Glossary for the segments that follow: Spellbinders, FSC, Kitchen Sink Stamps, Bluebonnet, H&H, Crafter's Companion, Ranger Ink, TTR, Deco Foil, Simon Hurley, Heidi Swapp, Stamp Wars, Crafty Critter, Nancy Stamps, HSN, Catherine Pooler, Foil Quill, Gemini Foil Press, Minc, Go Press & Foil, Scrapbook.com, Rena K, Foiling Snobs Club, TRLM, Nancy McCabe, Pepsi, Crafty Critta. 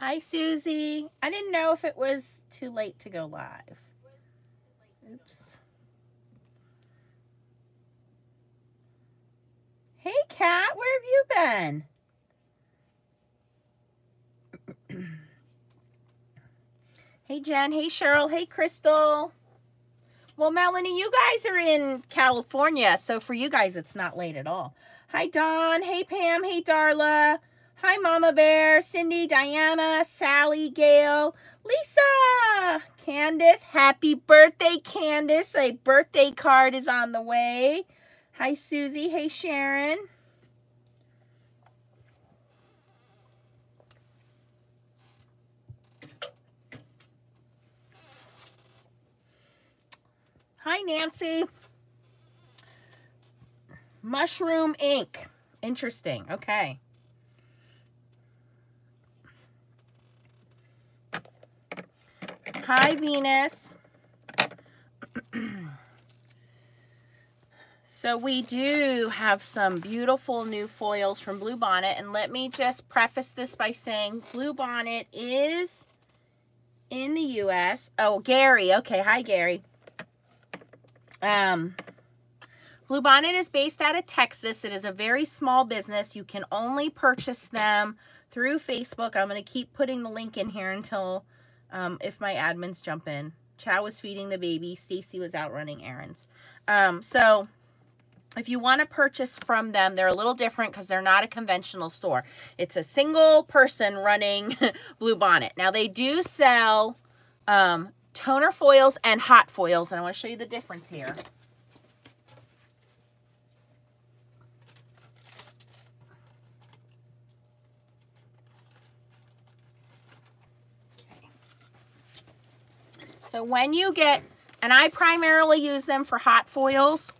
Hi, Susie. I didn't know if it was too late to go live. Oops. Hey, Kat, where have you been? Hey, Jen. Hey, Cheryl. Hey, Crystal. Well, Melanie, you guys are in California, so for you guys, it's not late at all. Hi, Dawn. Hey, Pam. Hey, Darla. Hi, Mama Bear, Cindy, Diana, Sally, Gail, Lisa, Candace. Happy birthday, Candace. A birthday card is on the way. Hi, Susie. Hey, Sharon. Hi, Nancy. Mushroom ink. Interesting. Okay. Hi, Venus. So we do have some beautiful new foils from Bluebonnet. And let me just preface this by saying Bluebonnet is in the U.S. Oh, Gary. Okay. Hi, Gary. Bluebonnet is based out of Texas. It is a very small business. You can only purchase them through Facebook. I'm going to keep putting the link in here until if my admins jump in. Chow was feeding the baby. Stacy was out running errands. So if you want to purchase from them, they're a little different because they're not a conventional store. It's a single person running Bluebonnet. Now, they do sell toner foils and hot foils, and I want to show you the difference here. So when you get, and I primarily use them for hot foils.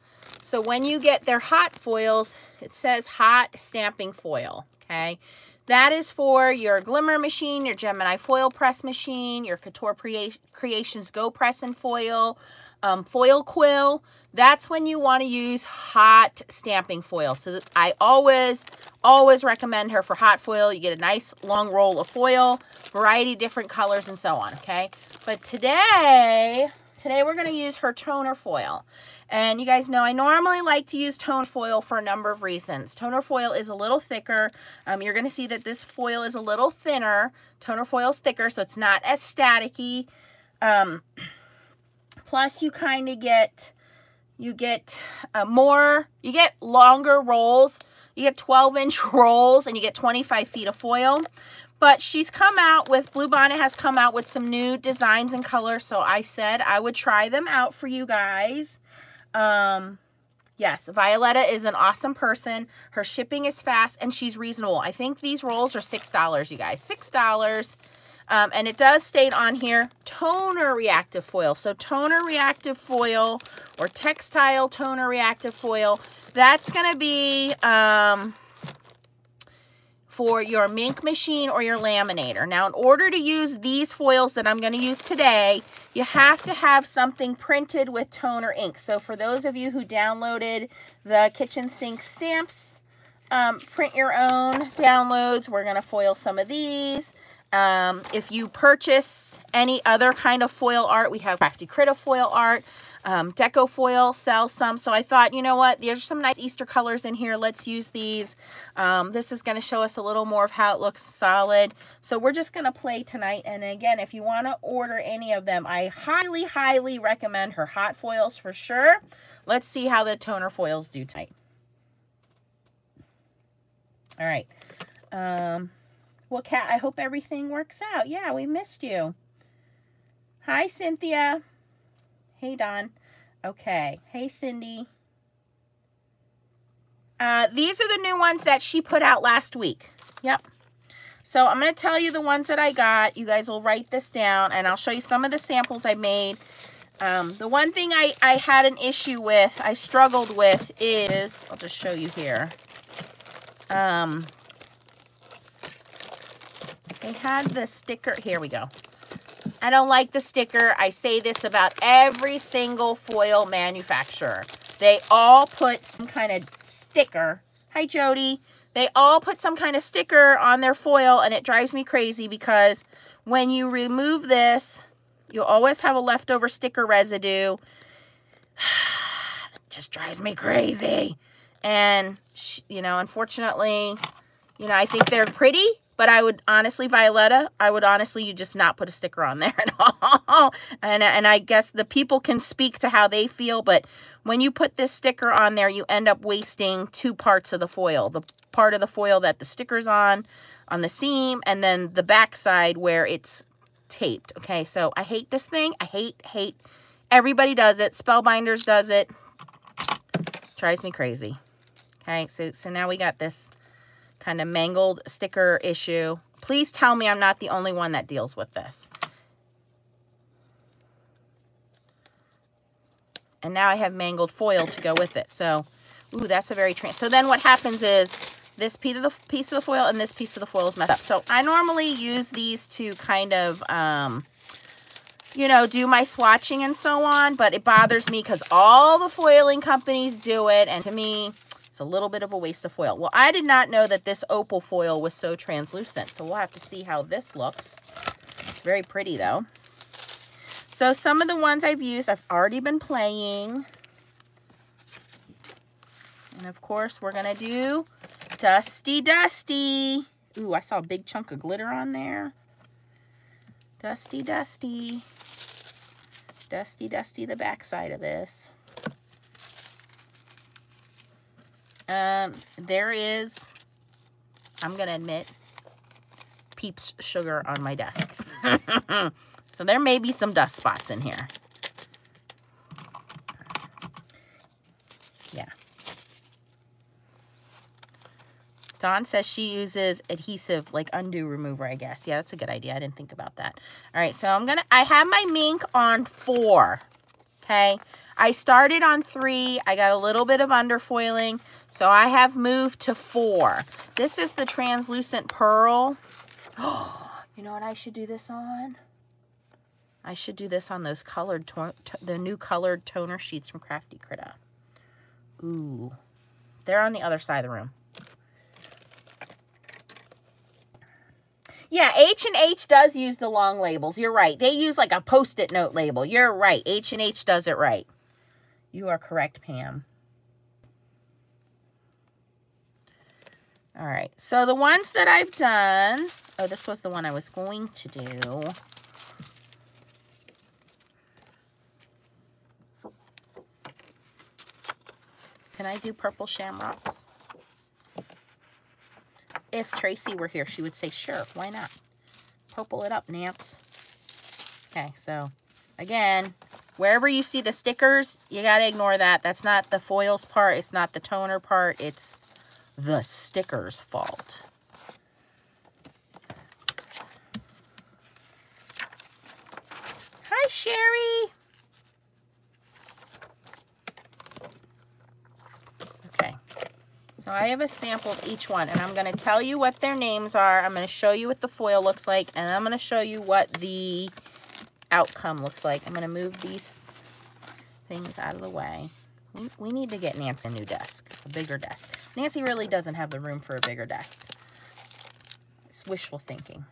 So when you get their hot foils, it says hot stamping foil, okay? That is for your Glimmer machine, your Gemini Foil Press machine, your Couture Creations Go Press and Foil, Foil Quill. That's when you want to use hot stamping foil. So I always recommend her for hot foil. You get a nice long roll of foil, variety of different colors and so on, okay? But today we're going to use her toner foil. And you guys know I normally like to use toner foil for a number of reasons. Toner foil is a little thicker. You're going to see that this foil is a little thinner. Toner foil is thicker, so it's not as staticky. Plus, you kind of get, you get longer rolls. You get 12-inch rolls, and you get 25 feet of foil. But she's come out with, Bluebonnet has come out with some new designs and colors. So I said I would try them out for you guys. Yes, Violetta is an awesome person. Her shipping is fast and she's reasonable. I think these rolls are $6, you guys. $6. And it does state on here, toner reactive foil. So toner reactive foil or textile toner reactive foil, that's going to be... for your Minc machine or your laminator. Now, in order to use these foils that I'm going to use today, you have to have something printed with toner ink. So for those of you who downloaded the Kitchen Sink Stamps, print your own downloads, we're going to foil some of these. If you purchase any other kind of foil art, we have Crafty Critter foil art. Deco Foil sells some, so I thought, you know what, there's some nice Easter colors in here, let's use these. This is going to show us a little more of how it looks solid, so we're just going to play tonight. And again, if you want to order any of them, I highly recommend her hot foils for sure. Let's see how the toner foils do tonight. All right. Well, Kat, I hope everything works out. Yeah, we missed you. Hi, Cynthia. Hey, Don. Okay. Hey, Cindy. These are the new ones that she put out last week. Yep. So I'm going to tell you the ones that I got. You guys will write this down, and I'll show you some of the samples I made. The one thing I had an issue with, I struggled with, is... I'll just show you here. They had the sticker. Here we go. I don't like the sticker. I say this about every single foil manufacturer. They all put some kind of sticker. Hi, Jody. They all put some kind of sticker on their foil, and it drives me crazy because when you remove this, you'll always have a leftover sticker residue. It just drives me crazy. And, you know, unfortunately, you know, I think they're pretty, but I would honestly, Violetta, I would honestly, you just not put a sticker on there at all. And I guess the people can speak to how they feel, but when you put this sticker on there, you end up wasting two parts of the foil. The part of the foil that the sticker's on the seam, and then the back side where it's taped. Okay, so I hate this thing. I hate. Everybody does it. Spellbinders does it. Drives me crazy. Okay, so now we got this kind of mangled sticker issue. Please tell me I'm not the only one that deals with this. And now I have mangled foil to go with it. So, ooh, that's a very So then what happens is this piece of the foil and this piece of the foil is messed up. So I normally use these to kind of, you know, do my swatching and so on, but it bothers me because all the foiling companies do it, and to me, it's a little bit of a waste of foil. Well, I did not know that this opal foil was so translucent, so we'll have to see how this looks. It's very pretty, though. So some of the ones I've used, I've already been playing. And, of course, we're going to do Dusty Dusty. Ooh, I saw a big chunk of glitter on there. Dusty Dusty. Dusty Dusty, the backside of this. There is, I'm going to admit, Peeps sugar on my desk. So there may be some dust spots in here. Yeah. Dawn says she uses adhesive, like undo remover, I guess. Yeah, that's a good idea. I didn't think about that. All right, so I have my Minc on 4. Okay. I started on 3. I got a little bit of underfoiling, so I have moved to 4. This is the translucent pearl. Oh, you know what I should do this on? I should do this on those colored, the new colored toner sheets from Crafty Critter. Ooh. They're on the other side of the room. Yeah, H&H does use the long labels. You're right. They use like a Post-it note label. You're right. H&H does it right. You are correct, Pam. All right. So the ones that I've done... Oh, this was the one I was going to do. Can I do purple shamrocks? If Tracy were here, she would say, sure, why not? Purple it up, Nance. Okay, so, again, wherever you see the stickers, you got to ignore that. That's not the foils part. It's not the toner part. It's the stickers' fault. Hi, Sherry. So I have a sample of each one, and I'm going to tell you what their names are. I'm going to show you what the foil looks like, and I'm going to show you what the outcome looks like. I'm going to move these things out of the way. We need to get Nancy a new desk, a bigger desk. Nancy really doesn't have the room for a bigger desk. It's wishful thinking.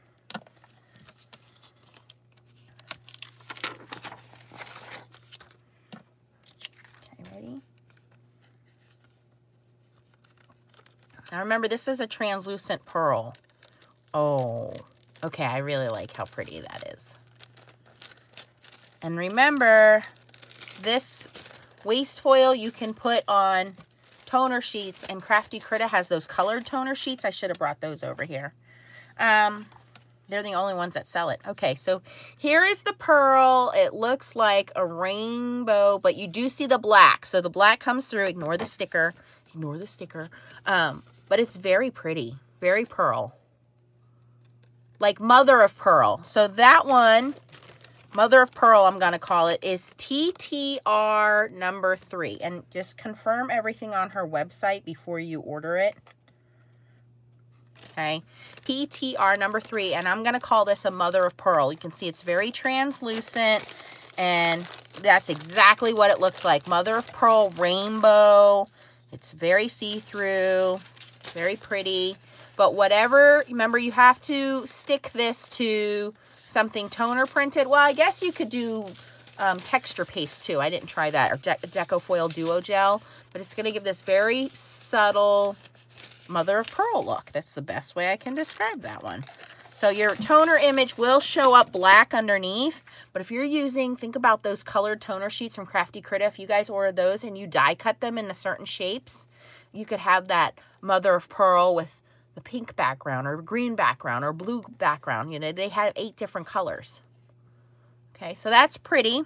Now, remember, this is a translucent pearl. Oh, okay. I really like how pretty that is. And remember, this waste foil you can put on toner sheets, and Crafty Critter has those colored toner sheets. I should have brought those over here. They're the only ones that sell it. Okay, so here is the pearl. It looks like a rainbow, but you do see the black. So the black comes through. Ignore the sticker. Ignore the sticker. But it's very pretty. Very pearl. Like mother of pearl. So that one, mother of pearl, I'm going to call it, is TTR number 3. And just confirm everything on her website before you order it. Okay. TTR number 3. And I'm going to call this a mother of pearl. You can see it's very translucent. And that's exactly what it looks like. Mother of pearl rainbow. It's very see-through. It's very pretty. But whatever, remember you have to stick this to something toner printed. Well, I guess you could do texture paste too. I didn't try that, or Deco Foil Duo Gel. But it's going to give this very subtle mother of pearl look. That's the best way I can describe that one. So your toner image will show up black underneath, but if you're using, think about those colored toner sheets from Crafty Critter. If you guys order those and you die cut them into certain shapes, you could have that mother of pearl with the pink background or green background or blue background. You know, they have 8 different colors. Okay, so that's pretty.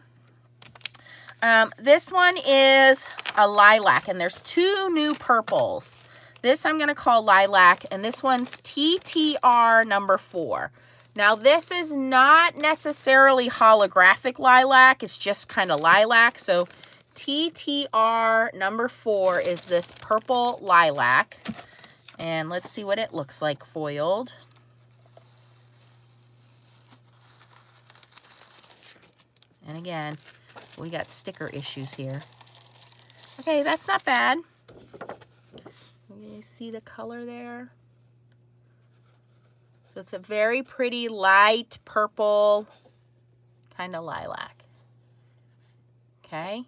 This one is a lilac, and there's 2 new purples. This I'm going to call Lilac, and this one's TTR number 4. Now, this is not necessarily holographic lilac. It's just kind of lilac. So, TTR number 4 is this purple lilac. And let's see what it looks like foiled. And again, we got sticker issues here. Okay, that's not bad. You see the color there? So it's a very pretty light purple kind of lilac. Okay.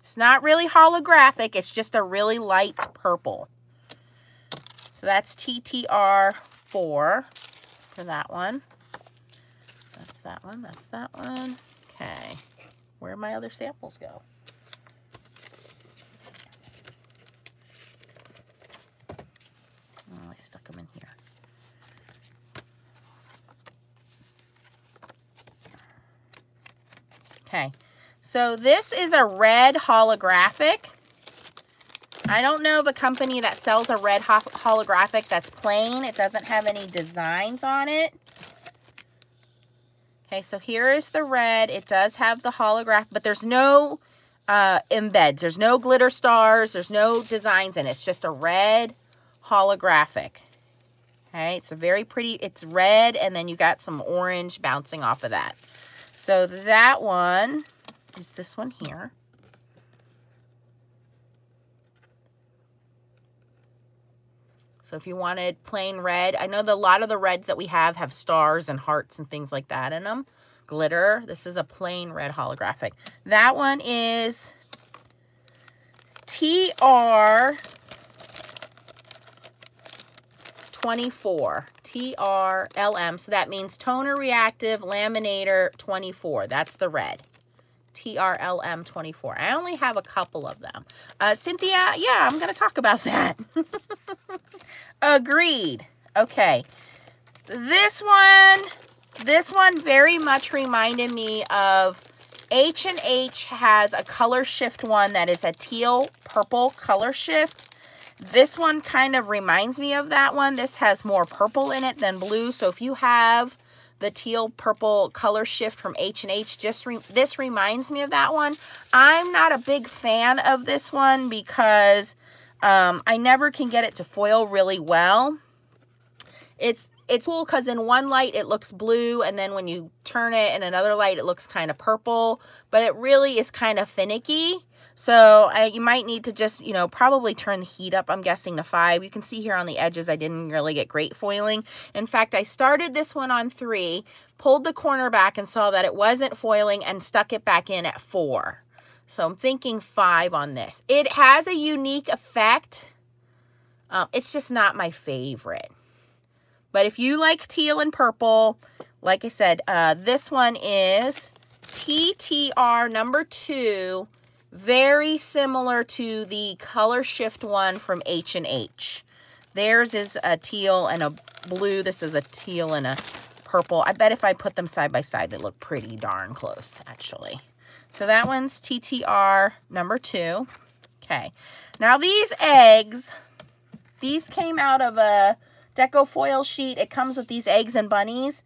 It's not really holographic. It's just a really light purple. So that's TTR 4 for that one. That's that one. That's that one. Okay. Where my other samples go? I stuck them in here. Okay, so this is a red holographic. I don't know of a company that sells a red holographic that's plain. It doesn't have any designs on it. Okay, so here is the red. It does have the holographic, but there's no embeds. There's no glitter stars. There's no designs in it. It's just a red holographic. Okay, it's a very pretty, it's red, and then you got some orange bouncing off of that. So that one is this one here. So if you wanted plain red, I know that a lot of the reds that we have stars and hearts and things like that in them. Glitter. This is a plain red holographic. That one is TR 24, TRLM, so that means Toner Reactive Laminator 24. That's the red, TRLM 24. I only have a couple of them. Cynthia, yeah, I'm going to talk about that. Agreed. Okay, this one very much reminded me of H&H has a color shift one that is a teal purple color shift. This one kind of reminds me of that one. This has more purple in it than blue. So if you have the teal purple color shift from H&H, this reminds me of that one. I'm not a big fan of this one because I never can get it to foil really well. It's cool because in one light it looks blue, and then when you turn it in another light it looks kind of purple, but it really is kind of finicky. So you might need to just, you know, probably turn the heat up, I'm guessing, to 5. You can see here on the edges I didn't really get great foiling. In fact, I started this one on 3, pulled the corner back and saw that it wasn't foiling and stuck it back in at 4. So I'm thinking 5 on this. It has a unique effect. It's just not my favorite. But if you like teal and purple, like I said, this one is TTR number 2. Very similar to the color shift one from H&H. Theirs is a teal and a blue. This is a teal and a purple. I bet if I put them side by side, they look pretty darn close, actually. So that one's TTR number 2. Okay. Now these eggs, these came out of a Deco Foil sheet. It comes with these eggs and bunnies.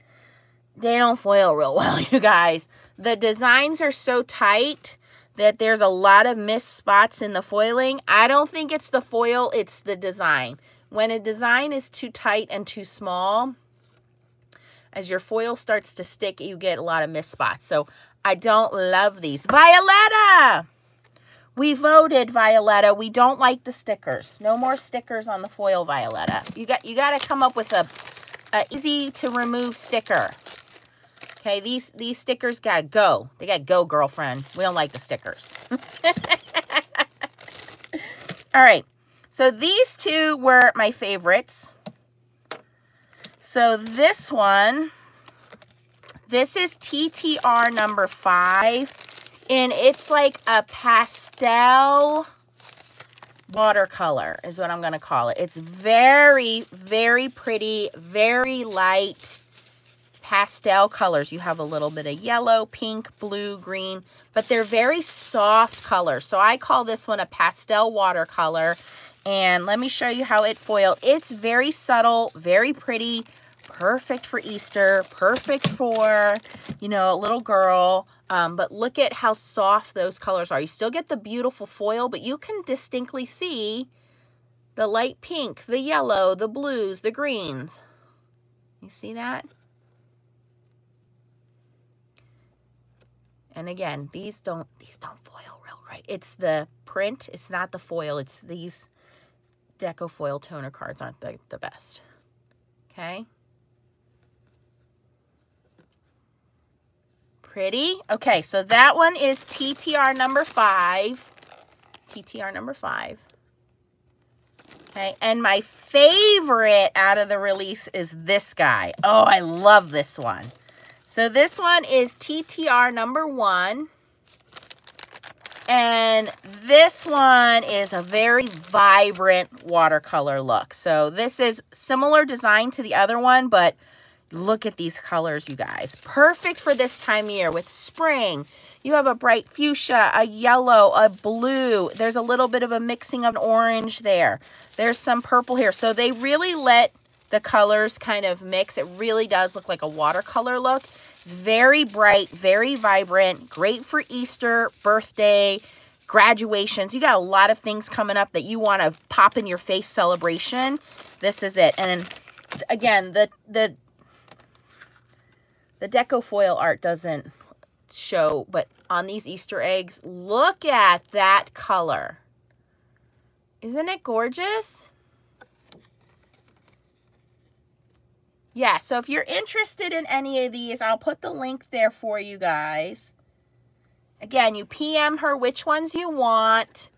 They don't foil real well, you guys. The designs are so tight that there's a lot of missed spots in the foiling. I don't think it's the foil, it's the design. When a design is too tight and too small, as your foil starts to stick, you get a lot of missed spots. So I don't love these. Violetta! We voted, Violetta. We don't like the stickers. No more stickers on the foil, Violetta. You got to come up with a easy to remove sticker. Okay, these stickers got to go. They got to go, girlfriend. We don't like the stickers. All right. So these two were my favorites. So this one, this is TTR number 5. And it's like a pastel watercolor is what I'm going to call it. It's very, very pretty, very light pastel colors. You have a little bit of yellow, pink, blue, green, but they're very soft colors. So I call this one a pastel watercolor. And let me show you how it foiled. It's very subtle, very pretty, perfect for Easter, perfect for, you know, a little girl. But look at how soft those colors are. You still get the beautiful foil, but you can distinctly see the light pink, the yellow, the blues, the greens. You see that? And again, these don't foil real right. It's the print. It's not the foil. It's these Deco Foil toner cards aren't the best. Okay. Pretty. Okay, so that one is TTR number 5. TTR number 5. Okay, and my favorite out of the release is this guy. Oh, I love this one. So this one is TTR number 1. And this one is a very vibrant watercolor look. So this is similar design to the other one, but look at these colors, you guys. Perfect for this time of year with spring. You have a bright fuchsia, a yellow, a blue. There's a little bit of a mixing of an orange there. There's some purple here. So they really let the colors kind of mix. It really does look like a watercolor look. It's very bright, very vibrant. Great for Easter, birthday, graduations. You got a lot of things coming up that you want to pop in your face celebration. This is it. And again, the Deco Foil art doesn't show, but on these Easter eggs, look at that color. Isn't it gorgeous? Yeah, so if you're interested in any of these, I'll put the link there for you guys. Again, you PM her which ones you want.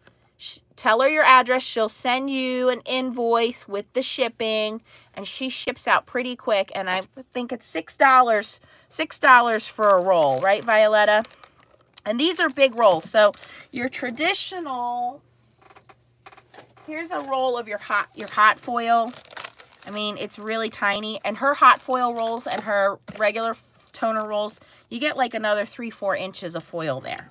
Tell her your address. She'll send you an invoice with the shipping, and she ships out pretty quick. And I think it's $6, $6 for a roll, right, Violetta? And these are big rolls. So your traditional, here's a roll of your hot foil. I mean, it's really tiny. And her hot foil rolls and her regular toner rolls, you get like another 3-4 inches of foil there.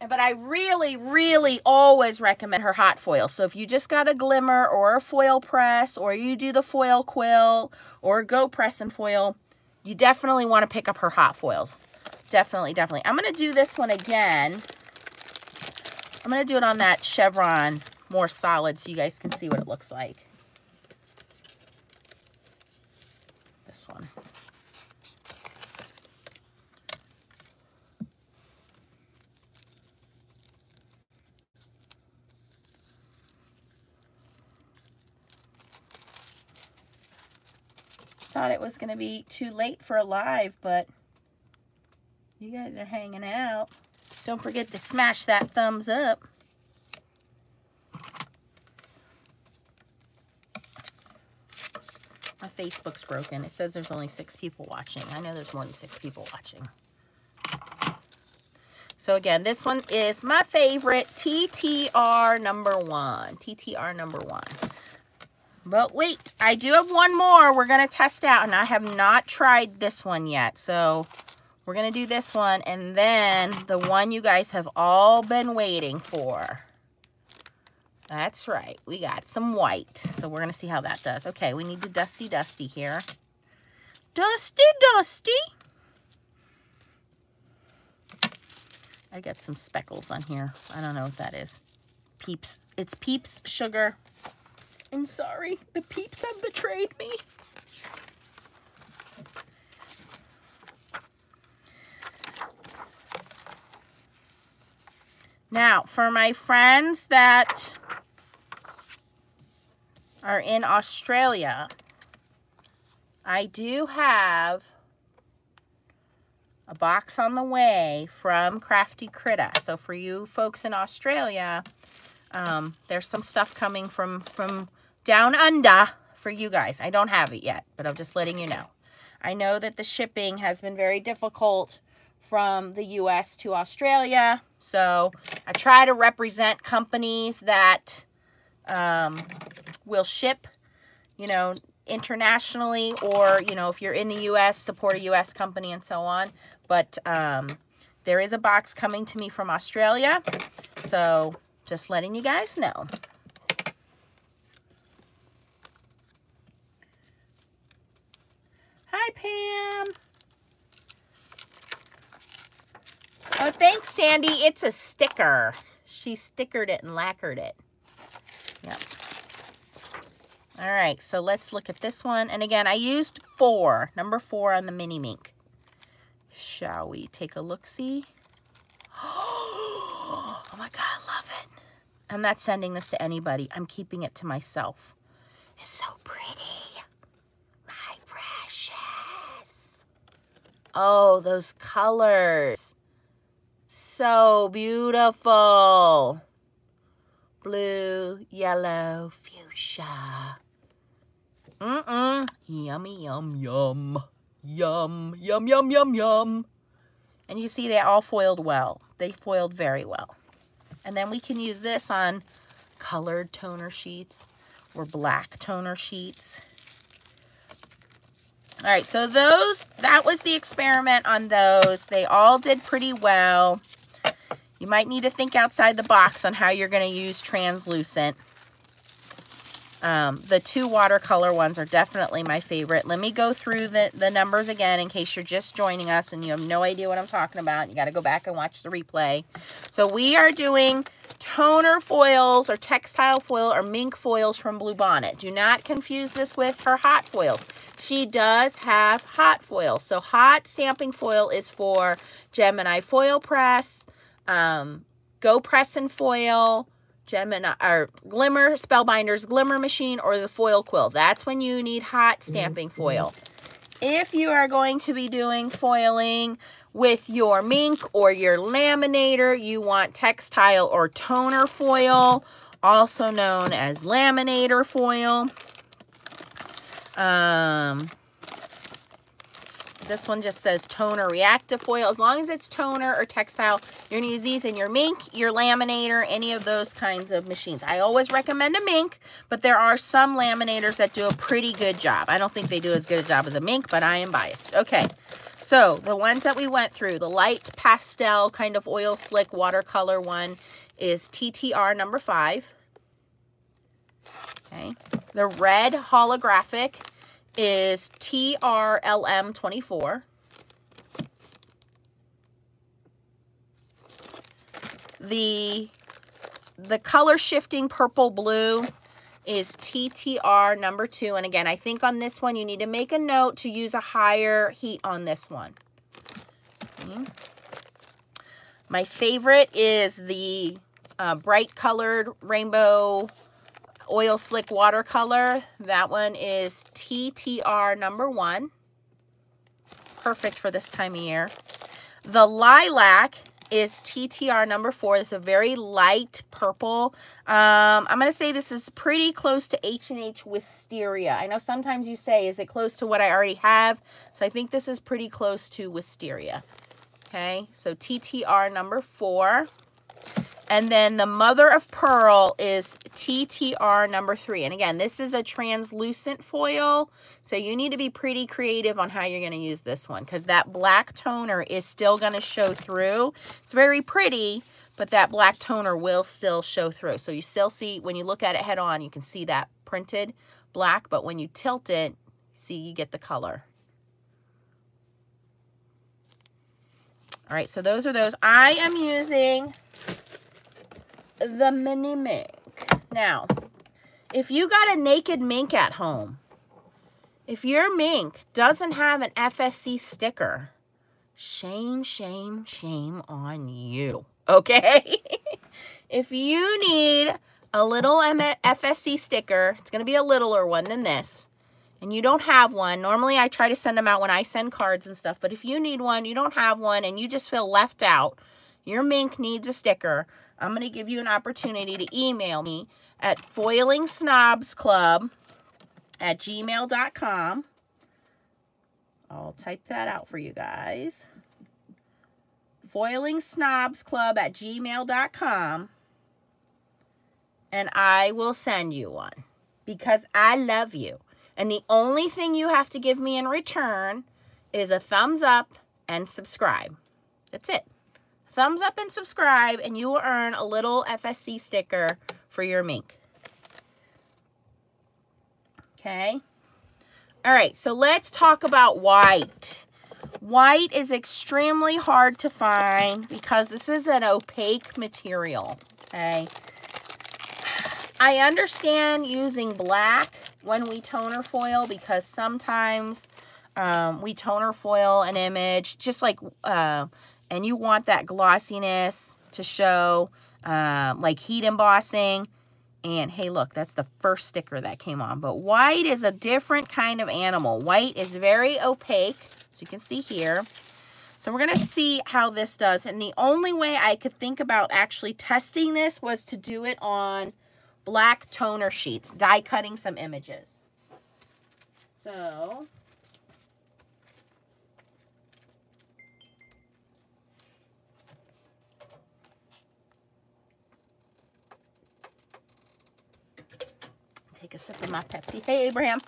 But I really, really always recommend her hot foil. So if you just got a Glimmer or a foil press, or you do the Foil Quill or Go Press and Foil, you definitely want to pick up her hot foils. Definitely, definitely. I'm going to do this one again. I'm going to do it on that chevron, more solid, so you guys can see what it looks like. This one. Thought it was going to be too late for a live, but you guys are hanging out. Don't forget to smash that thumbs up. My Facebook's broken. It says there's only 6 people watching. I know there's more than 6 people watching. So again, this one is my favorite, TTR number 1. TTR number 1. But wait, I do have one more we're going to test out, and I have not tried this one yet. So we're going to do this one, and then the one you guys have all been waiting for. That's right. We got some white. So we're going to see how that does. Okay, we need the Dusty Dusty here. Dusty Dusty. I got some speckles on here. I don't know what that is. Peeps. It's Peeps Sugar. I'm sorry, the peeps have betrayed me. Now, for my friends that are in Australia, I do have a box on the way from Crafty Critter. So for you folks in Australia, there's some stuff coming from down under for you guys. I don't have it yet, but I'm just letting you know. I know that the shipping has been very difficult from the U.S. to Australia. So I try to represent companies that will ship, you know, internationally, or, you know, if you're in the U.S., support a U.S. company and so on. But there is a box coming to me from Australia. So just letting you guys know. Hi, Pam. Oh, thanks, Sandy. It's a sticker. She stickered it and lacquered it. Yep. All right, so let's look at this one. And again, I used number 4 on the mini Minc. Shall we take a look-see? Oh my God, I love it. I'm not sending this to anybody. I'm keeping it to myself. It's so pretty. My precious. Oh, those colors. So beautiful. Blue, yellow, fuchsia. Yummy, yum, yum. Yum, yum, yum, yum, yum. And you see they all foiled well. They foiled very well. And then we can use this on colored toner sheets or black toner sheets. All right, so that was the experiment on those. They all did pretty well. You might need to think outside the box on how you're going to use translucent. The 2 watercolor ones are definitely my favorite. Let me go through the numbers again in case you're just joining us and you have no idea what I'm talking about. You got to go back and watch the replay. So we are doing toner foils or textile foil or Minc foils from Bluebonnet. Do not confuse this with her hot foils. She does have hot foils. So hot stamping foil is for Gemini Foil Press, Go Press and Foil, Gemini or Glimmer, Spellbinders Glimmer Machine, or the Foil Quill. That's when you need hot stamping foil. If you are going to be doing foiling with your Minc or your laminator, you want textile or toner foil, also known as laminator foil. This one just says toner reactive foil. As long as it's toner or textile, you're going to use these in your Minc, your laminator, any of those kinds of machines. I always recommend a Minc, but there are some laminators that do a pretty good job. I don't think they do as good a job as a Minc, but I am biased. Okay, so the ones that we went through, the light pastel kind of oil slick watercolor one is TTR number 5. Okay, the red holographic is TRLM 24. The color shifting purple blue is TTR number 2. And again, I think on this one, you need to make a note to use a higher heat on this one. Okay. My favorite is the bright colored rainbow oil slick watercolor. That one is TTR number 1. Perfect for this time of year. The lilac is TTR number 4. It's a very light purple. I'm going to say this is pretty close to H&H Wisteria. I know sometimes you say, is it close to what I already have? So I think this is pretty close to Wisteria. Okay, so TTR number 4. And then the Mother of Pearl is TTR number 3. And again, this is a translucent foil. So you need to be pretty creative on how you're going to use this one, because that black toner is still going to show through. It's very pretty, but that black toner will still show through. So you still see, when you look at it head on, you can see that printed black. But when you tilt it, see, you get the color. All right, so those are those. I am using the mini Minc. Now, if you got a naked Minc at home, if your Minc doesn't have an FSC sticker, shame, shame, shame on you. Okay? if you need a little FSC sticker, it's going to be a littler one than this, and you don't have one, normally I try to send them out when I send cards and stuff, but if you need one, you don't have one, and you just feel left out, your Minc needs a sticker, I'm going to give you an opportunity to email me at foilingsnobsclub@gmail.com. I'll type that out for you guys. foilingsnobsclub@gmail.com, and I will send you one because I love you. And the only thing you have to give me in return is a thumbs up and subscribe. That's it. Thumbs up and subscribe, and you will earn a little FSC sticker for your Minc. Okay. All right, so let's talk about white. White is extremely hard to find because this is an opaque material, okay? I understand using black when we toner foil because sometimes we toner foil an image just like, and you want that glossiness to show, like heat embossing. And hey, look, that's the first sticker that came on. But white is a different kind of animal. White is very opaque, as you can see here. So we're going to see how this does. And the only way I could think about actually testing this was to do it on black toner sheets, die cutting some images. So take a sip of my Pepsi. Hey, Abraham.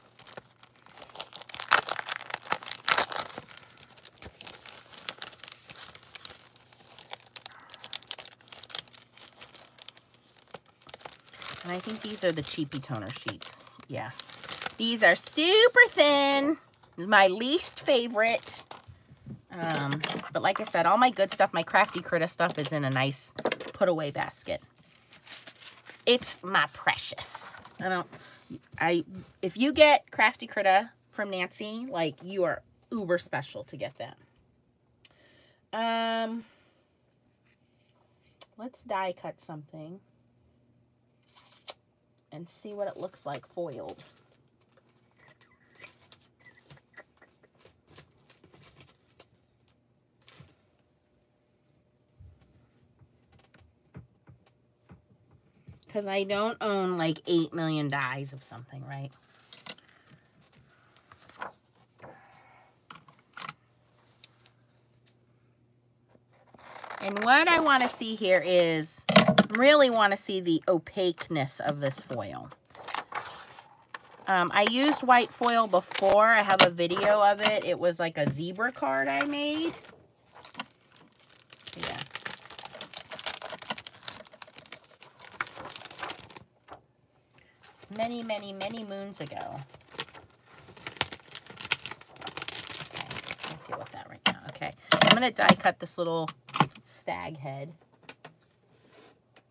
And I think these are the cheapy toner sheets. Yeah. These are super thin. My least favorite. But like I said, all my good stuff, my Crafty Critter stuff is in a nice put away basket. It's my precious. If you get Crafty Critter from Nancy, like, you are uber special to get that. Let's die cut something and see what it looks like foiled. Because I don't own like 8 million dies of something, right? And what I want to see here is, really want to see the opaqueness of this foil. I used white foil before. I have a video of it. It was like a zebra card I made. Many, many, many moons ago. Okay, can't deal with that right now. Okay, I'm gonna die cut this little stag head.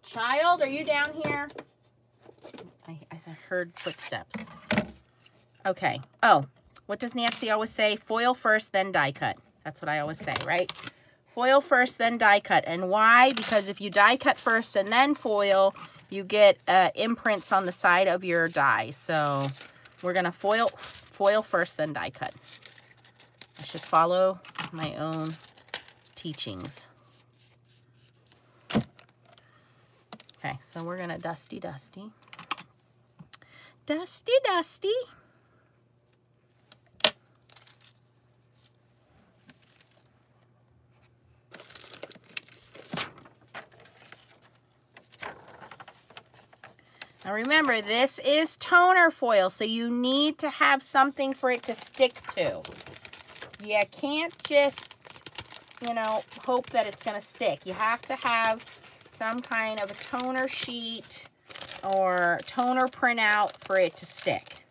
Child, are you down here? I heard footsteps. Okay. Oh, what does Nancy always say? Foil first, then die cut. That's what I always say, right? Foil first, then die cut. And why? Because if you die cut first and then foil, you get imprints on the side of your die. So we're going to foil first, then die cut. I should follow my own teachings. Okay, so we're going to dusty. Dusty. Now remember, this is toner foil, so you need to have something for it to stick to. You can't just, you know, hope that it's going to stick. You have to have some kind of a toner sheet or toner printout for it to stick.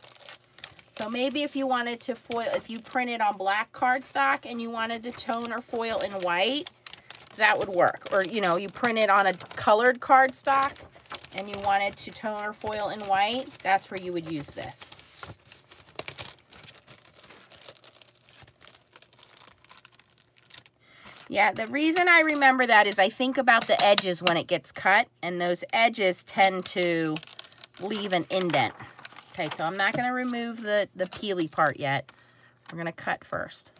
So maybe if you wanted to foil, if you printed on black cardstock and you wanted to toner foil in white, that would work. Or, you know, you print it on a colored cardstock and you wanted to toner foil in white, that's where you would use this. Yeah, the reason I remember that is I think about the edges when it gets cut, and those edges tend to leave an indent. Okay, so I'm not going to remove the peely part yet. We're going to cut first,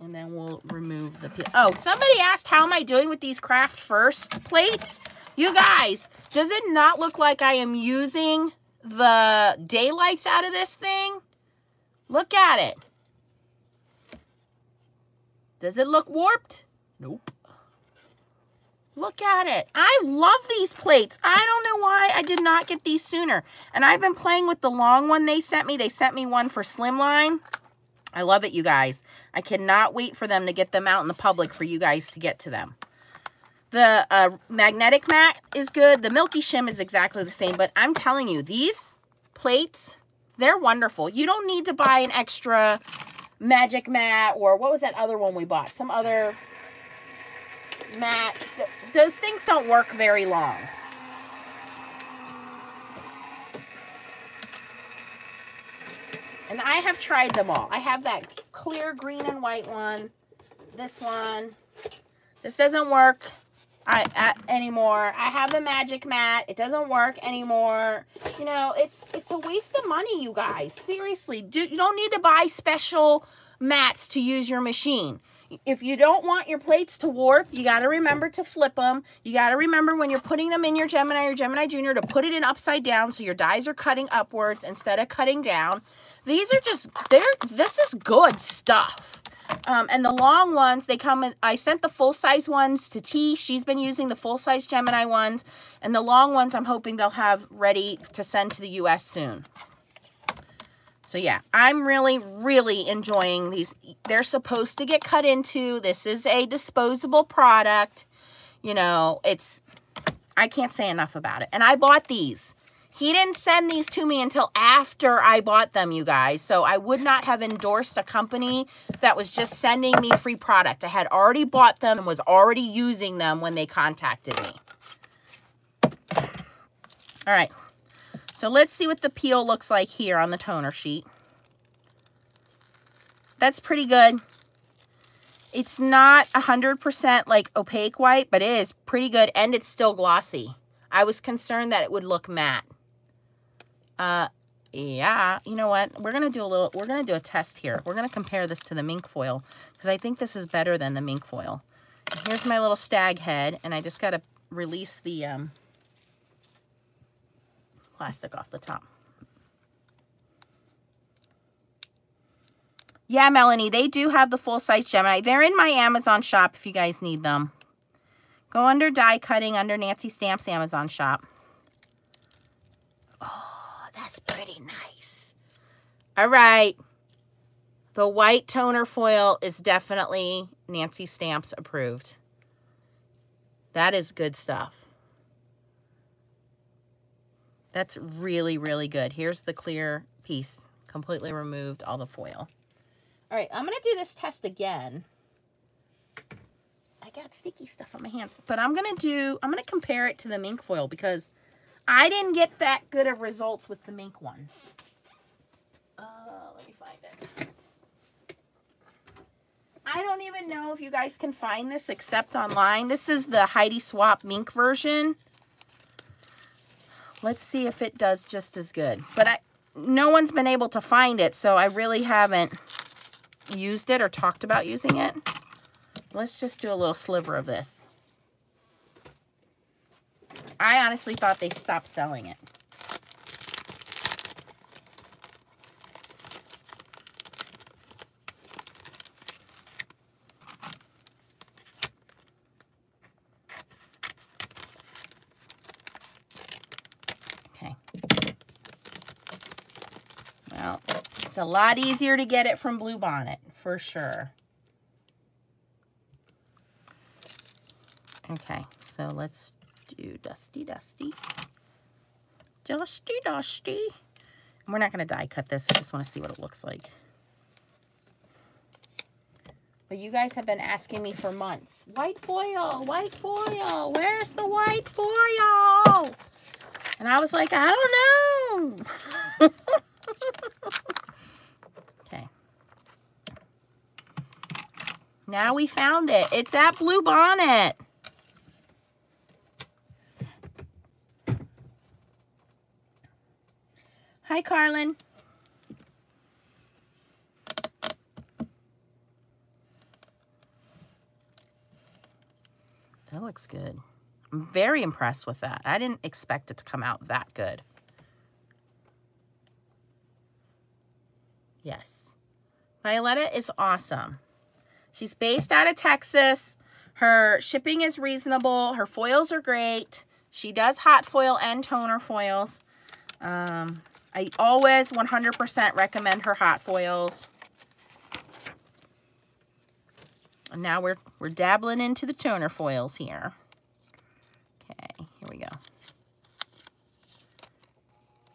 and then we'll remove the peel. Oh, somebody asked how am I doing with these Craft First plates? You guys, does it not look like I am using the daylights out of this thing? Look at it. Does it look warped? Nope. Look at it. I love these plates. I don't know why I did not get these sooner. And I've been playing with the long one they sent me. They sent me one for Slimline. I love it, you guys. I cannot wait for them to get them out in the public for you guys to get to them. The magnetic mat is good. The Milky Shim is exactly the same. But I'm telling you, these plates, they're wonderful. You don't need to buy an extra magic mat or what was that other one we bought? Some other mat. Those things don't work very long. And I have tried them all. I have that clear green and white one. This one. This doesn't work anymore. I have the magic mat. It doesn't work anymore. You know, it's a waste of money, you guys. Seriously, you don't need to buy special mats to use your machine. If you don't want your plates to warp, you got to remember to flip them. You got to remember when you're putting them in your Gemini or Gemini Junior to put it in upside down so your dies are cutting upwards instead of cutting down. These are just, this is good stuff. And the long ones, they come in, I sent the full-size ones to T. She's been using the full-size Gemini ones. And the long ones, I'm hoping they'll have ready to send to the U.S. soon. So, yeah, I'm really, really enjoying these. They're supposed to get cut into. This is a disposable product. You know, it's, I can't say enough about it. And I bought these. He didn't send these to me until after I bought them, you guys. So I would not have endorsed a company that was just sending me free product. I had already bought them and was already using them when they contacted me. All right. So let's see what the peel looks like here on the toner sheet. That's pretty good. It's not 100% like opaque white, but it is pretty good. And it's still glossy. I was concerned that it would look matte. Yeah, you know what? We're going to do a test here. We're going to compare this to the Minc foil because I think this is better than the Minc foil. And here's my little stag head, and I just got to release the plastic off the top. Yeah, Melanie, they do have the full-size Gemini. They're in my Amazon shop if you guys need them. Go under die cutting under Nancy Stamps Amazon shop. Oh, that's pretty nice. All right. The white toner foil is definitely Nancy Stamps approved. That is good stuff. That's really, really good. Here's the clear piece. Completely removed all the foil. All right, I'm going to do this test again. I got sticky stuff on my hands. But I'm going to compare it to the Minc foil because I didn't get that good of results with the Minc one. Let me find it. I don't even know if you guys can find this except online. This is the Heidi Swapp Minc version. Let's see if it does just as good. But no one's been able to find it, so I really haven't used it or talked about using it. Let's just do a little sliver of this. I honestly thought they stopped selling it. Okay. Well, it's a lot easier to get it from Bluebonnet, for sure. Okay, so let's do dusty. We're not going to die cut this. I just want to see what it looks like. But you guys have been asking me for months. White foil, where's the white foil? And I was like, I don't know. Okay. Now we found it. It's at Bluebonnet. Hi, Carlin. That looks good. I'm very impressed with that. I didn't expect it to come out that good. Yes. Violetta is awesome. She's based out of Texas. Her shipping is reasonable. Her foils are great. She does hot foil and toner foils. I always 100% recommend her hot foils. And now we're dabbling into the toner foils here. Okay, here we go.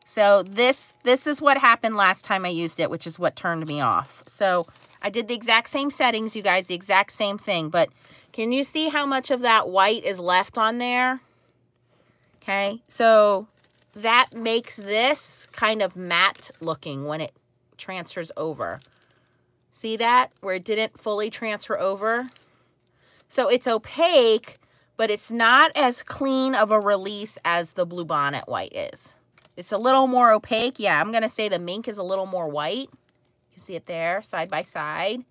So this is what happened last time I used it, which is what turned me off. So I did the exact same settings, you guys, the exact same thing. But can you see how much of that white is left on there? Okay, so that makes this kind of matte looking when it transfers over. See that? Where it didn't fully transfer over? So it's opaque, but it's not as clean of a release as the Bluebonnet white is. It's a little more opaque. Yeah, I'm going to say the Minc is a little more white. You can see it there side by side.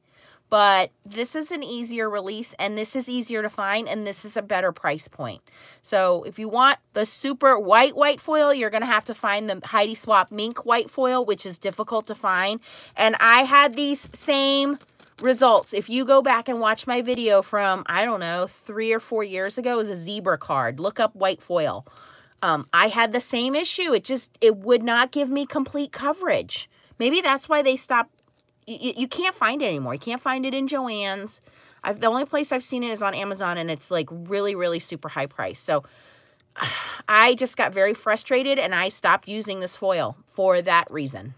But this is an easier release, and this is easier to find, and this is a better price point. So if you want the super white foil, you're going to have to find the Heidi Swapp Minc white foil, which is difficult to find. And I had these same results. If you go back and watch my video from, I don't know, 3 or 4 years ago, it was a zebra card. Look up white foil. I had the same issue. It would not give me complete coverage. Maybe that's why they stopped. You can't find it anymore. You can't find it in Joann's. The only place I've seen it is on Amazon, and it's like really, really super high price. So I just got very frustrated, and I stopped using this foil for that reason.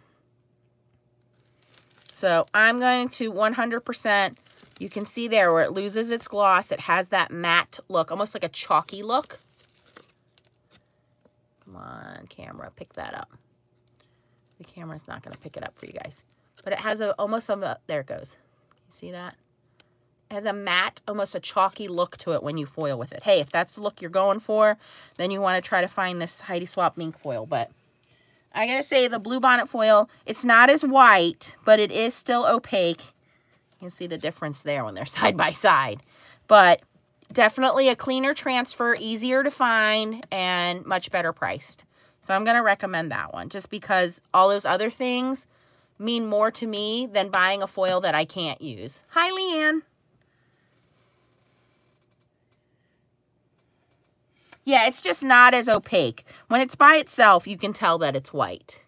So I'm going to 100%. You can see there where it loses its gloss. It has that matte look, almost like a chalky look. Come on, camera, pick that up. The camera's not going to pick it up for you guys. But it has there it goes. You see that? It has a matte, almost a chalky look to it when you foil with it. Hey, if that's the look you're going for, then you want to try to find this Heidi Swapp Minc foil. But I got to say the Bluebonnet foil, it's not as white, but it is still opaque. You can see the difference there when they're side by side. But definitely a cleaner transfer, easier to find, and much better priced. So I'm going to recommend that one just because all those other things mean more to me than buying a foil that I can't use. Hi, Leanne. Yeah, it's just not as opaque. When it's by itself, you can tell that it's white.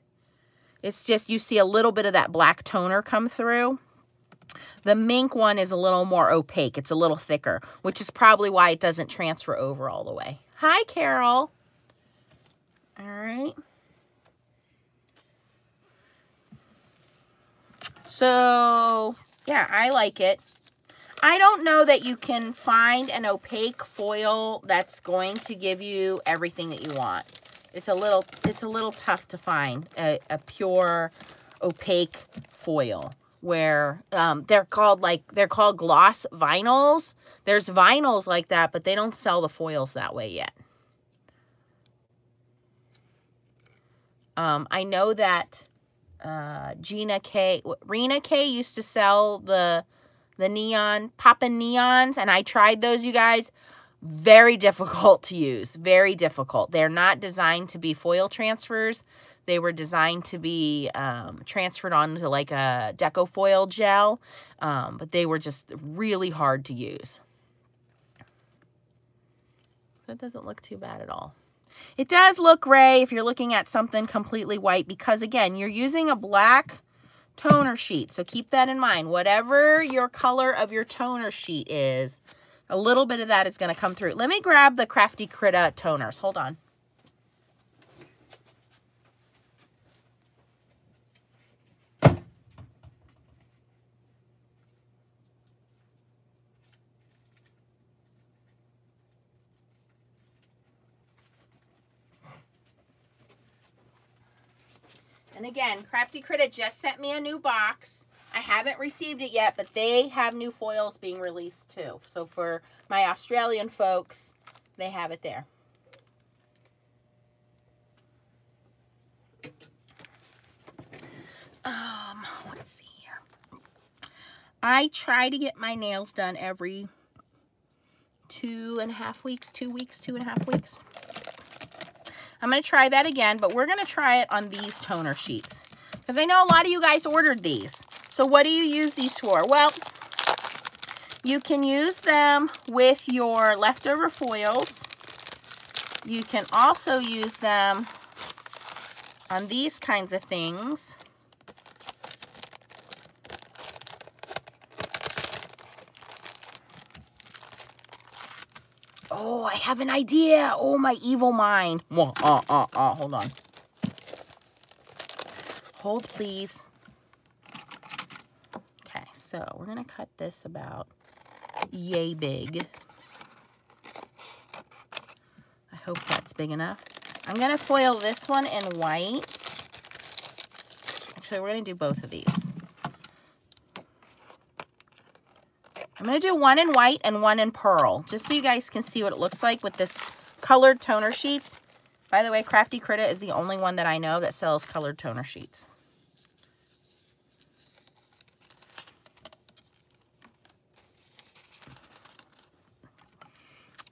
It's just you see a little bit of that black toner come through. The Minc one is a little more opaque. It's a little thicker, which is probably why it doesn't transfer over all the way. Hi, Carol. All right. So, yeah, I like it. I don't know that you can find an opaque foil that's going to give you everything that you want. It's a little tough to find a pure opaque foil. Where they're called gloss vinyls. There's vinyls like that, but they don't sell the foils that way yet. I know that Rena K used to sell the neon poppin' neons, and I tried those, you guys. Very difficult to use. Very difficult. They're not designed to be foil transfers. They were designed to be transferred onto like a Deco Foil gel, but they were just really hard to use. That doesn't look too bad at all. It does look gray if you're looking at something completely white because, again, you're using a black toner sheet. So keep that in mind. Whatever your color of your toner sheet is, a little bit of that is going to come through. Let me grab the Crafty Critter toners. Hold on. And again, Crafty Critter just sent me a new box. I haven't received it yet, but they have new foils being released too. So for my Australian folks, they have it there. Let's see here. I try to get my nails done every 2.5 weeks. I'm going to try that again, but we're going to try it on these toner sheets, because I know a lot of you guys ordered these. So what do you use these for? Well, you can use them with your leftover foils. You can also use them on these kinds of things. Oh, I have an idea. Oh, my evil mind. Hold on. Hold, please. Okay, so we're going to cut this about yay big. I hope that's big enough. I'm going to foil this one in white. Actually, we're going to do both of these. I'm going to do one in white and one in pearl, just so you guys can see what it looks like with this colored toner sheets. By the way, Crafty Critter is the only one that I know that sells colored toner sheets.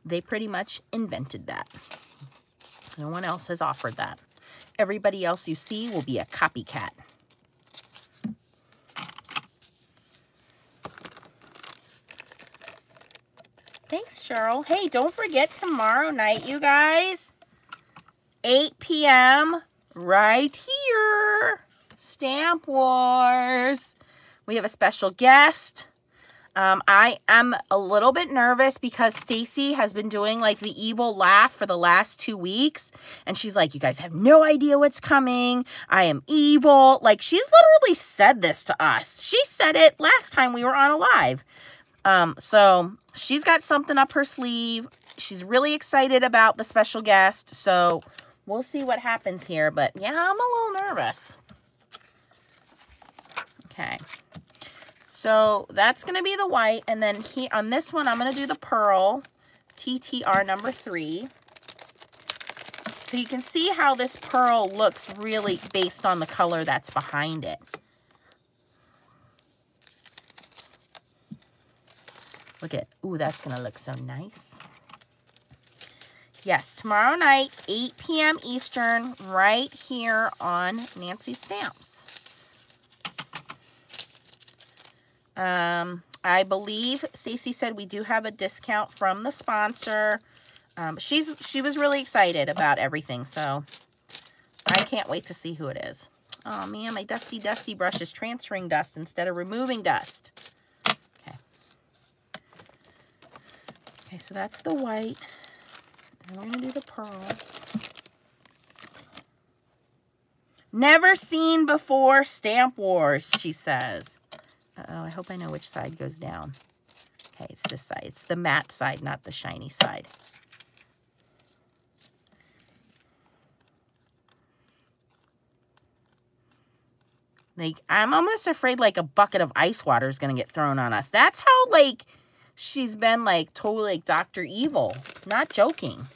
They pretty much invented that. No one else has offered that. Everybody else you see will be a copycat. Thanks, Cheryl. Hey, don't forget tomorrow night, you guys. 8 p.m. right here. Stamp Wars. We have a special guest. I am a little bit nervous because Stacy has been doing like the evil laugh for the last 2 weeks. And she's like, you guys have no idea what's coming. I am evil. Like, she's literally said this to us. She said it last time we were on a live. So she's got something up her sleeve. She's really excited about the special guest. So we'll see what happens here. But yeah, I'm a little nervous. Okay. So that's going to be the white. And then on this one, I'm going to do the pearl, TTR number 3. So you can see how this pearl looks really based on the color that's behind it, look at, ooh, that's gonna look so nice. Yes, tomorrow night, 8 p.m. Eastern, right here on Nancy Stamps. I believe Stacy said we do have a discount from the sponsor. She was really excited about everything, so I can't wait to see who it is. Oh man, my dusty brush is transferring dust instead of removing dust. Okay, so that's the white. And we're going to do the pearl. Never seen before Stamp Wars, she says. Uh-oh, I hope I know which side goes down. Okay, it's this side. It's the matte side, not the shiny side. Like, I'm almost afraid like a bucket of ice water is going to get thrown on us. That's how, like... she's been like totally like Dr. Evil. Not joking.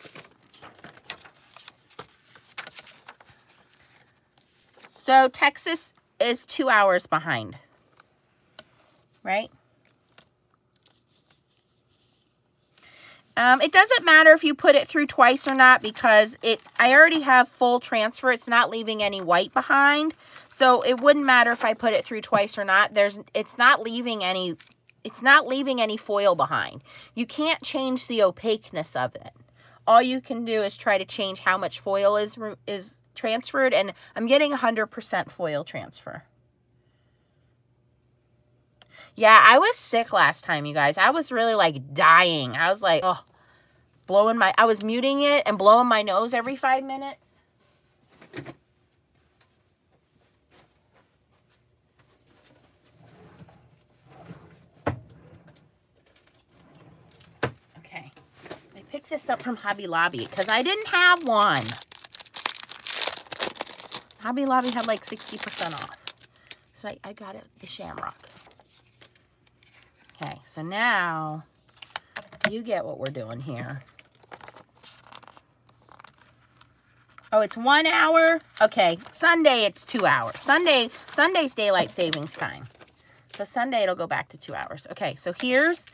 So Texas is 2 hours behind, right? It doesn't matter if you put it through twice or not, because I already have full transfer. It's not leaving any white behind. So it wouldn't matter if I put it through twice or not. It's not leaving any... it's not leaving any foil behind. You can't change the opaqueness of it. All you can do is try to change how much foil is transferred, and I'm getting 100% foil transfer. Yeah, I was sick last time, you guys. I was really like dying. I was like, oh, I was muting it and blowing my nose every 5 minutes. Pick this up from Hobby Lobby because I didn't have one. Hobby Lobby had like 60% off. website, I got it, the shamrock. Okay, so now you get what we're doing here. Oh, it's 1 hour? Okay, Sunday it's 2 hours. Sunday's daylight savings time. So Sunday it'll go back to 2 hours. Okay, so here's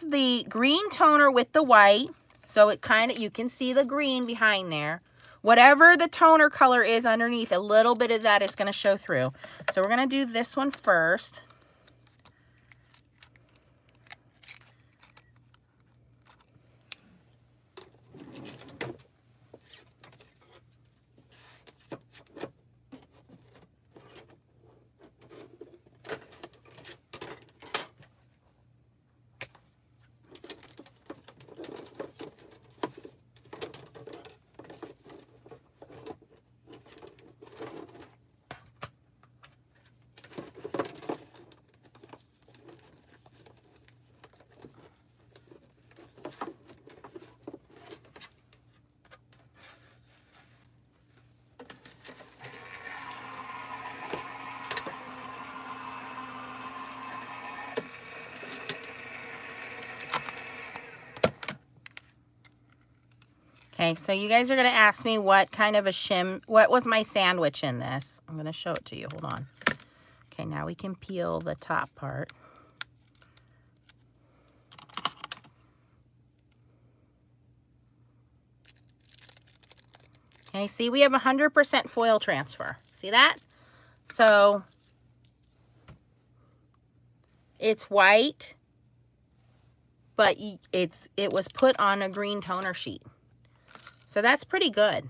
the green toner with the white. So it kind of, you can see the green behind there. Whatever the toner color is underneath, a little bit of that is going to show through. So we're going to do this one first. Okay, so you guys are going to ask me what kind of a shim, what was my sandwich in this? I'm going to show it to you. Hold on. Okay, now we can peel the top part. Okay, see, we have 100% foil transfer. See that? So it's white, but it was put on a green toner sheet. So that's pretty good.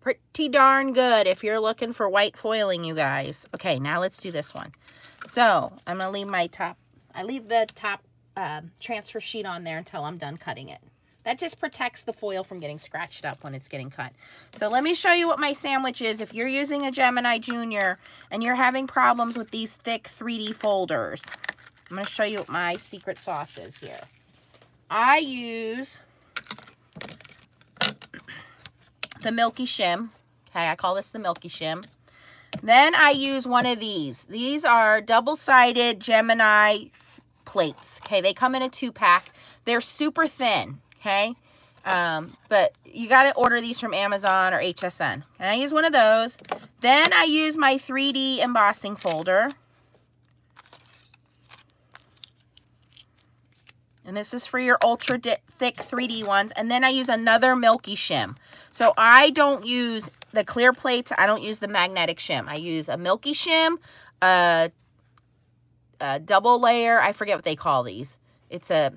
Pretty darn good if you're looking for white foiling, you guys. Okay, now let's do this one. So I'm going to leave my top, I leave the top transfer sheet on there until I'm done cutting it. That just protects the foil from getting scratched up when it's getting cut. So let me show you what my sandwich is. If you're using a Gemini Junior and you're having problems with these thick 3D folders, I'm going to show you what my secret sauce is here. I use the Milky Shim. Okay, I call this the Milky Shim. Then I use one of these. These are double-sided Gemini plates. Okay, they come in a 2-pack. They're super thin. Okay, but you got to order these from Amazon or HSN. And I use one of those. Then I use my 3D embossing folder. And this is for your ultra thick 3D ones. And then I use another Milky Shim. So I don't use the clear plates. I don't use the magnetic shim. I use a Milky Shim, a double layer. I forget what they call these. It's a,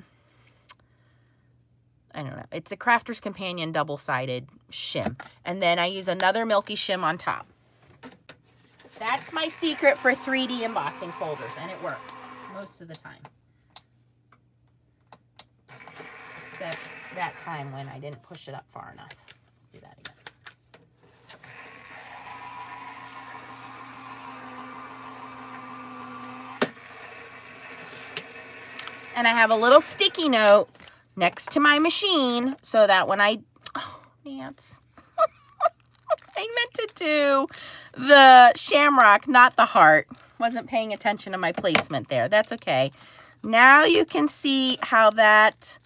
I don't know. It's a Crafter's Companion double-sided shim. And then I use another Milky Shim on top. That's my secret for 3D embossing folders. And it works most of the time. Except that time when I didn't push it up far enough. Let's do that again. And I have a little sticky note next to my machine so that when I, oh, Nance, I meant to do the shamrock, not the heart. Wasn't paying attention to my placement there. That's okay. Now you can see how that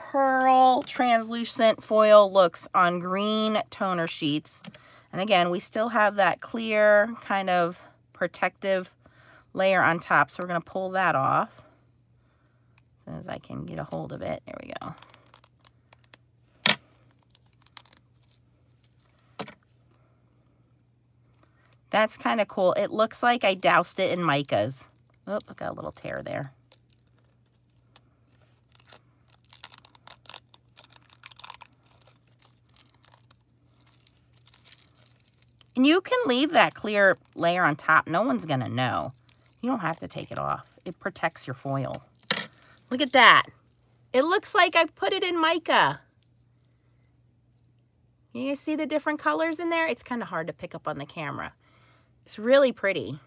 pearl translucent foil looks on green toner sheets. And again, we still have that clear kind of protective layer on top. So we're going to pull that off as soon as I can get a hold of it. There we go. That's kind of cool. It looks like I doused it in micas. Oh, I got a little tear there. And you can leave that clear layer on top. No one's going to know. You don't have to take it off. It protects your foil. Look at that. It looks like I put it in mica. You see the different colors in there? It's kind of hard to pick up on the camera. It's really pretty.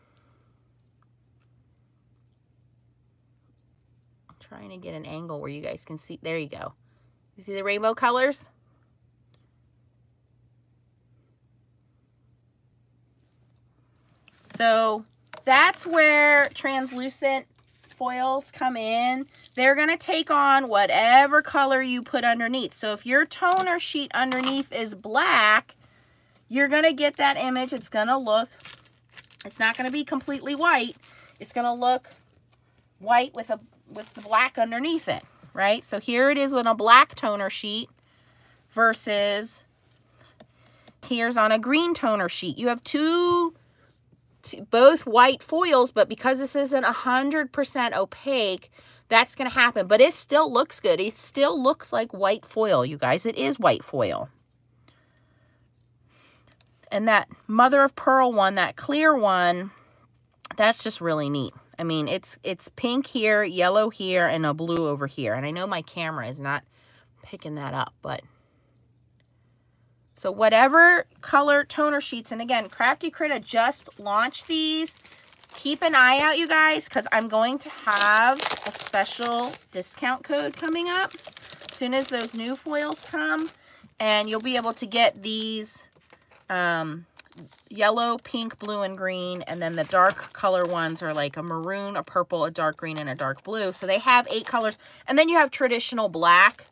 I'm trying to get an angle where you guys can see. There you go. You see the rainbow colors? So that's where translucent foils come in. They're going to take on whatever color you put underneath. So if your toner sheet underneath is black, you're going to get that image. It's going to look, it's not going to be completely white. It's going to look white with the black underneath it, right? So here it is with a black toner sheet versus here's on a green toner sheet. You have both white foils, but because this isn't 100% opaque, that's going to happen. But it still looks good. It still looks like white foil, you guys. It is white foil. And that mother of pearl one, that clear one, that's just really neat. I mean, it's pink here, yellow here, and a blue over here. And I know my camera is not picking that up, but... So whatever color toner sheets, and again, Crafty Critter just launched these. Keep an eye out, you guys, because I'm going to have a special discount code coming up as soon as those new foils come. And you'll be able to get these yellow, pink, blue, and green. And then the dark color ones are like a maroon, a purple, a dark green, and a dark blue. So they have 8 colors. And then you have traditional black.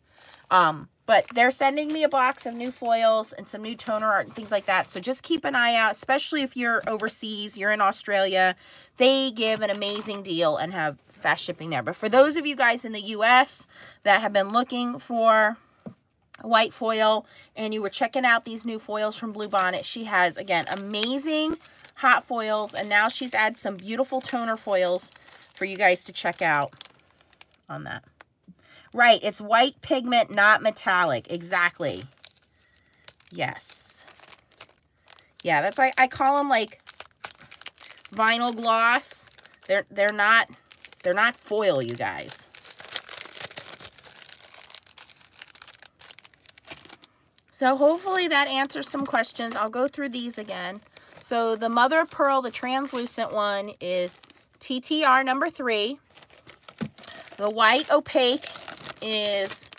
But they're sending me a box of new foils and some new toner art and things like that. So just keep an eye out, especially if you're overseas, you're in Australia. They give an amazing deal and have fast shipping there. But for those of you guys in the U.S. that have been looking for white foil and you were checking out these new foils from Bluebonnet, she has, again, amazing hot foils. And now she's added some beautiful toner foils for you guys to check out on that. Right, it's white pigment, not metallic. Exactly. Yes. Yeah, that's why I call them like vinyl gloss. They're not foil, you guys. So hopefully that answers some questions. I'll go through these again. So the mother of pearl, the translucent one, is TTR number 3. The white opaque is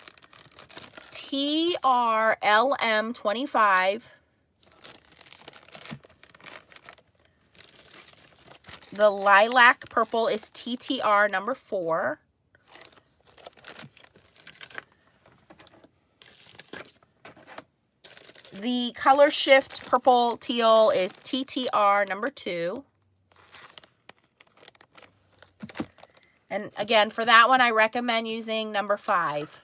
TRLM25. The lilac purple is TTR number 4. The color shift purple teal is TTR number 2. And again, for that one, I recommend using number 5.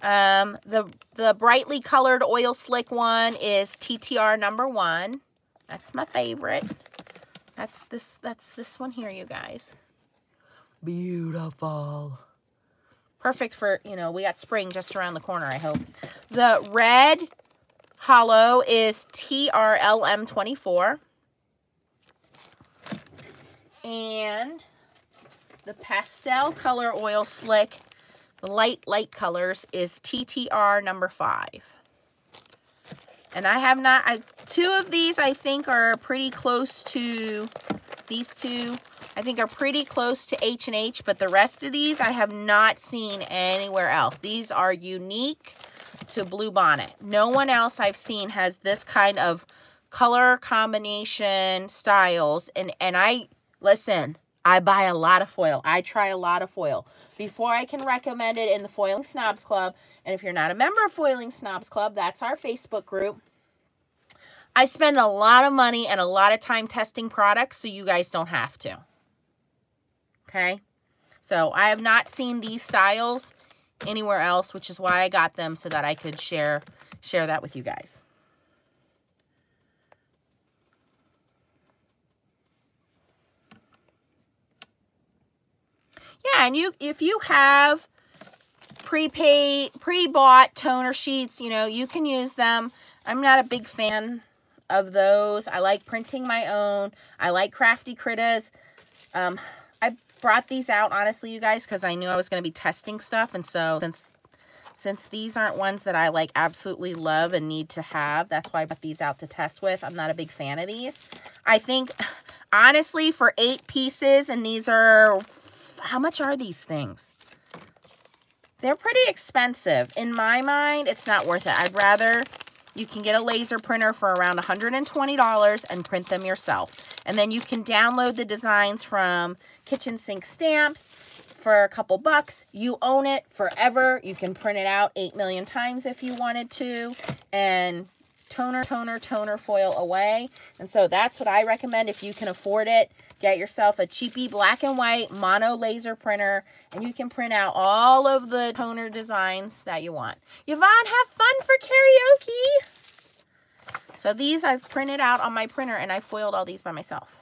The brightly colored oil slick one is TTR number 1. That's my favorite. That's this one here, you guys. Beautiful. Perfect for, you know, we got spring just around the corner, I hope. The red hollow is TRLM24. And... the pastel color oil slick, the light colors, is TTR number 5. And I have not, two of these I think are pretty close to, these two I think are pretty close to H&H, but the rest of these I have not seen anywhere else. These are unique to Bluebonnet. No one else I've seen has this kind of color combination styles. And I, listen, I buy a lot of foil. I try a lot of foil before I can recommend it in the Foiling Snobs Club. And if you're not a member of Foiling Snobs Club, that's our Facebook group. I spend a lot of money and a lot of time testing products so you guys don't have to. Okay? So I have not seen these styles anywhere else, which is why I got them so that I could share that with you guys. Yeah, and if you have pre-bought toner sheets, you know, you can use them. I'm not a big fan of those. I like printing my own. I like Crafty Critters. I brought these out, honestly, you guys, because I knew I was going to be testing stuff. And so since these aren't ones that I, like, absolutely love and need to have, that's why I brought these out to test with. I'm not a big fan of these. I think, honestly, for 8 pieces, and these are... how much are these things? They're pretty expensive. In my mind, it's not worth it. I'd rather you can get a laser printer for around $120 and print them yourself. And then you can download the designs from Kitchen Sink Stamps for a couple bucks. You own it forever. You can print it out 8 million times if you wanted to. And toner foil away. And so that's what I recommend. If you can afford it, get yourself a cheapy black and white mono laser printer, and you can print out all of the toner designs that you want. Yvonne, have fun for karaoke. So these I've printed out on my printer, and I foiled all these by myself.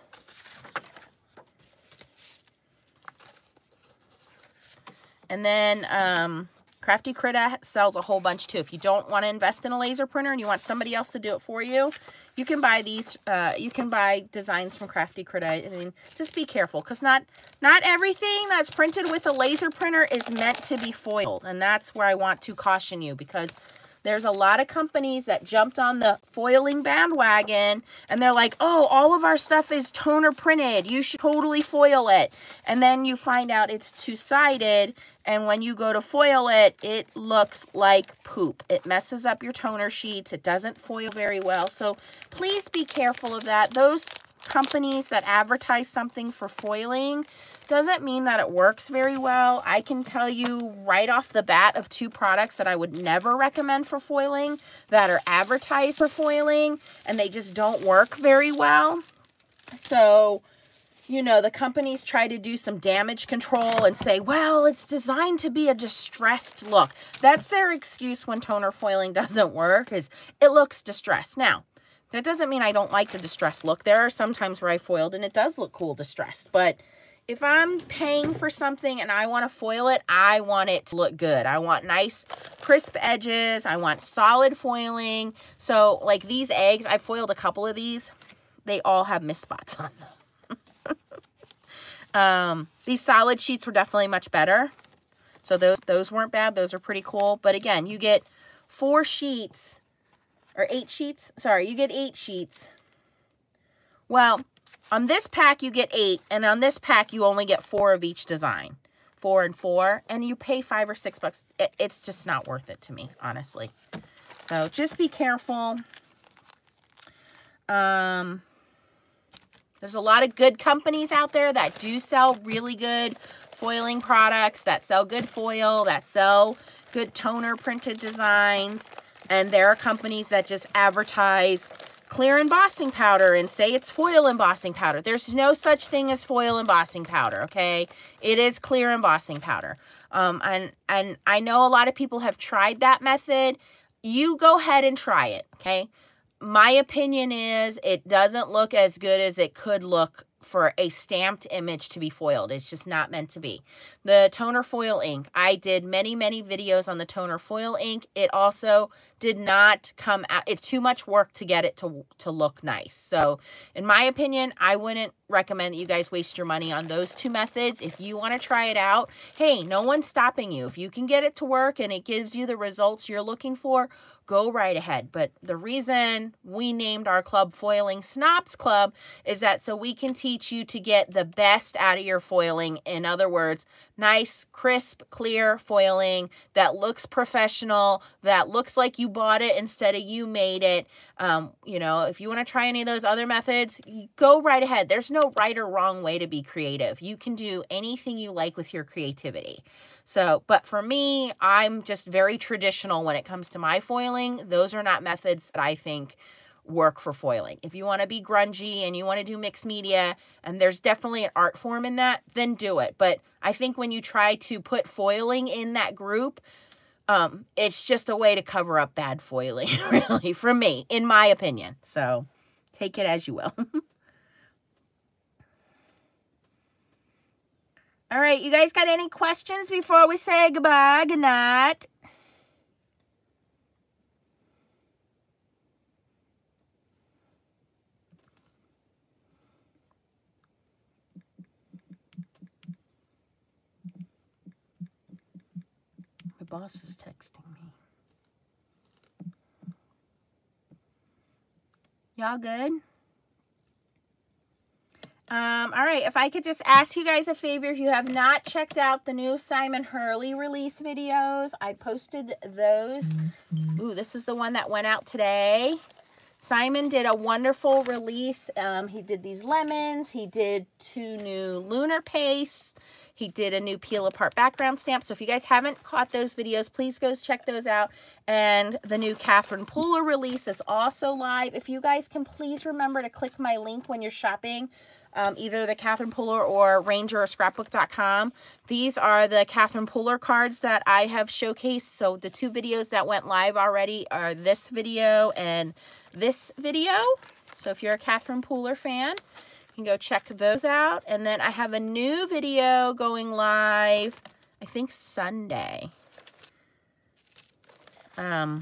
And then Crafty Critter sells a whole bunch too. If you don't want to invest in a laser printer and you want somebody else to do it for you, you can buy these. You can buy designs from Crafty Critter. I mean, just be careful, because not everything that's printed with a laser printer is meant to be foiled, and that's where I want to caution you, because there's a lot of companies that jumped on the foiling bandwagon, and they're like, oh, all of our stuff is toner printed. You should totally foil it. And then you find out it's two-sided, and when you go to foil it, it looks like poop. It messes up your toner sheets. It doesn't foil very well. So please be careful of that. Those companies that advertise something for foiling doesn't mean that it works very well. I can tell you right off the bat of two products that I would never recommend for foiling that are advertised for foiling, and they just don't work very well. So, you know, the companies try to do some damage control and say, well, it's designed to be a distressed look. That's their excuse when toner foiling doesn't work, is it looks distressed. Now, that doesn't mean I don't like the distressed look. There are some times where I foiled and it does look cool distressed, but if I'm paying for something and I want to foil it, I want it to look good. I want nice, crisp edges. I want solid foiling. So, like these eggs, I foiled a couple of these. They all have missed spots on them. These solid sheets were definitely much better. So, those weren't bad. Those are pretty cool. But, again, you get 4 sheets, or 8 sheets. Sorry, you get 8 sheets. Well, on this pack, you get 8, and on this pack, you only get 4 of each design. 4 and 4, and you pay $5 or $6. It's just not worth it to me, honestly. So just be careful. There's a lot of good companies out there that do sell really good foiling products, that sell good foil, that sell good toner printed designs, and there are companies that just advertise clear embossing powder and say it's foil embossing powder. There's no such thing as foil embossing powder, okay? It is clear embossing powder. And I know a lot of people have tried that method. You go ahead and try it, okay? My opinion is it doesn't look as good as it could look for a stamped image to be foiled. It's just not meant to be. The toner foil ink, I did many videos on the toner foil ink. It also did not come out. It's too much work to get it to look nice. So in my opinion, I wouldn't recommend that you guys waste your money on those two methods. If you want to try it out, hey, no one's stopping you. If you can get it to work and it gives you the results you're looking for, go right ahead. But the reason we named our club Foiling Snobs Club is that so we can teach you to get the best out of your foiling. In other words, nice, crisp, clear foiling that looks professional, that looks like you bought it instead of you made it. You know, if you want to try any of those other methods, go right ahead. There's no right or wrong way to be creative. You can do anything you like with your creativity. So, but for me, I'm just very traditional when it comes to my foiling. Those are not methods that I think work for foiling. If you want to be grungy and you want to do mixed media, and there's definitely an art form in that, then do it. But I think when you try to put foiling in that group, it's just a way to cover up bad foiling, really, for me, in my opinion. So take it as you will. All right, you guys got any questions before we say goodbye, good night? Boss is texting me. Y'all good? All right, if I could just ask you guys a favor, if you have not checked out the new Simon Hurley release videos, I posted those. Ooh, this is the one that went out today. Simon did a wonderful release. He did these lemons. He did two new lunar pastes. He did a new peel apart background stamp. So if you guys haven't caught those videos, please go check those out. And the new Catherine Pooler release is also live. If you guys can please remember to click my link when you're shopping, either the Catherine Pooler or Ranger or Scrapbook.com. These are the Catherine Pooler cards that I have showcased. So the two videos that went live already are this video and this video. So if you're a Catherine Pooler fan, you can go check those out. And then I have a new video going live, I think Sunday. Okay.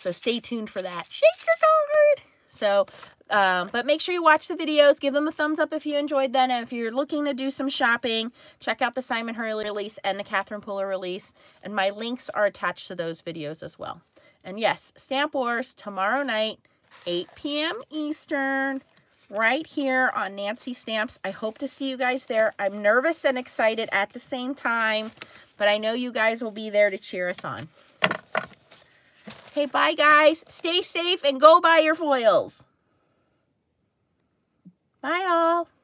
So stay tuned for that. Shake your card. So, but make sure you watch the videos. Give them a thumbs up if you enjoyed them. And if you're looking to do some shopping, check out the Simon Hurley release and the Catherine Pooler release. And my links are attached to those videos as well. And yes, Stamp Wars tomorrow night, 8 p.m. Eastern, right here on Nancy Stamps. I hope to see you guys there. I'm nervous and excited at the same time, but I know you guys will be there to cheer us on. Okay, bye guys. Stay safe and go buy your foils. Bye all.